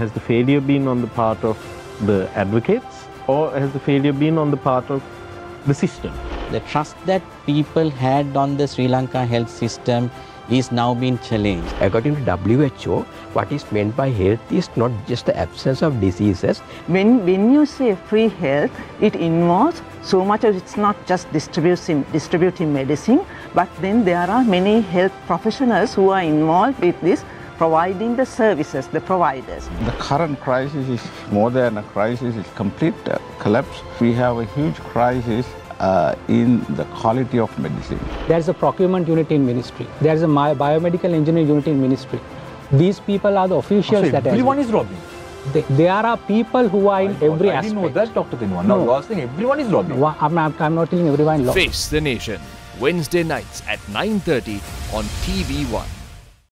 Has the failure been on the part of the advocates, or has the failure been on the part of the system? The trust that people had on the Sri Lanka health system is now being challenged. According to WHO, what is meant by health is not just the absence of diseases. When you say free health, it involves so much as it's not just distributing medicine, but then there are many health professionals who are involved with this, providing the services, the providers. The current crisis is more than a crisis, it's complete collapse. We have a huge crisis in the quality of medicine. There is a procurement unit in ministry. There is a biomedical engineering unit in ministry. These people are the officials that everyone is robbing. There are people who are in every aspect. I didn't know that, Dr. Dinwan. No, I was saying everyone is robbing. No, I'm not telling everyone. Face the Nation, Wednesday nights at 9:30 on TV1.